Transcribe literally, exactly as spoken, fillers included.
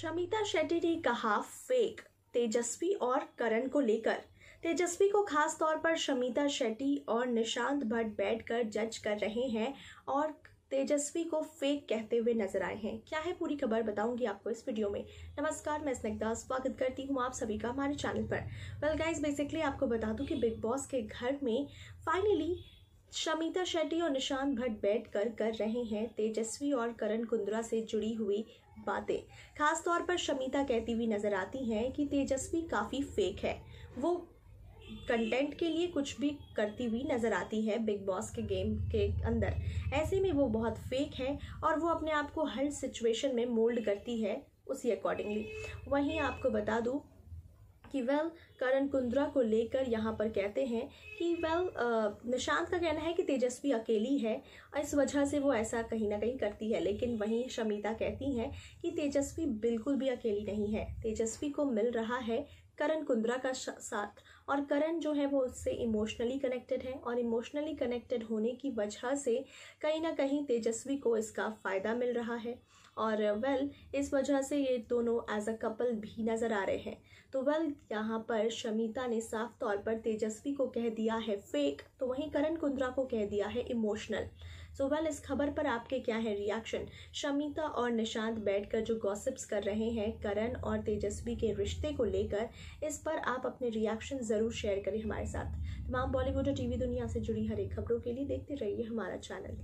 शमिता शेट्टी ने कहा फेक तेजस्वी और करण को लेकर। तेजस्वी को खास तौर पर शमिता शेट्टी और निशांत भट्ट बैठकर जज कर रहे हैं और तेजस्वी को फेक कहते हुए नजर आए हैं। क्या है पूरी खबर बताऊंगी आपको इस वीडियो में। नमस्कार, मैं स्निग्धा, स्वागत करती हूं आप सभी का हमारे चैनल पर। वेल गाइस, बेसिकली आपको बता दूं कि बिग बॉस के घर में फाइनली शमिता शेट्टी और निशांत भट्ट बैठकर कर रहे हैं तेजस्वी और करण कुंद्रा से जुड़ी हुई बातें। खास तौर पर शमिता कहती हुई नजर आती हैं कि तेजस्वी काफ़ी फेक है, वो कंटेंट के लिए कुछ भी करती हुई नज़र आती है बिग बॉस के गेम के अंदर। ऐसे में वो बहुत फेक है और वो अपने आप को हर सिचुएशन में मोल्ड करती है उसी अकॉर्डिंगली। वहीं आपको बता दूँ कि वेल करण कुंद्रा को लेकर यहाँ पर कहते हैं कि वेल निशांत का कहना है कि तेजस्वी अकेली है और इस वजह से वो ऐसा कहीं ना कहीं करती है, लेकिन वहीं शमिता कहती हैं कि तेजस्वी बिल्कुल भी अकेली नहीं है, तेजस्वी को मिल रहा है करण कुंद्रा का साथ और करण जो है वो उससे इमोशनली कनेक्टेड है और इमोशनली कनेक्टेड होने की वजह से कहीं ना कहीं तेजस्वी को इसका फ़ायदा मिल रहा है और वेल इस वजह से ये दोनों एज अ कपल भी नज़र आ रहे हैं। तो वेल यहाँ पर शमिता ने साफ तौर पर तेजस्वी को कह दिया है फेक, तो वहीं करण कुंद्रा को कह दिया है इमोशनल। सो वेल इस खबर पर आपके क्या है रिएक्शन? शमिता और निशांत बैठकर जो गॉसिप्स कर रहे हैं करण और तेजस्वी के रिश्ते को लेकर, इस पर आप अपने रिएक्शन ज़रूर शेयर करें हमारे साथ। तमाम बॉलीवुड और टीवी दुनिया से जुड़ी हर एक खबरों के लिए देखते रहिए हमारा चैनल।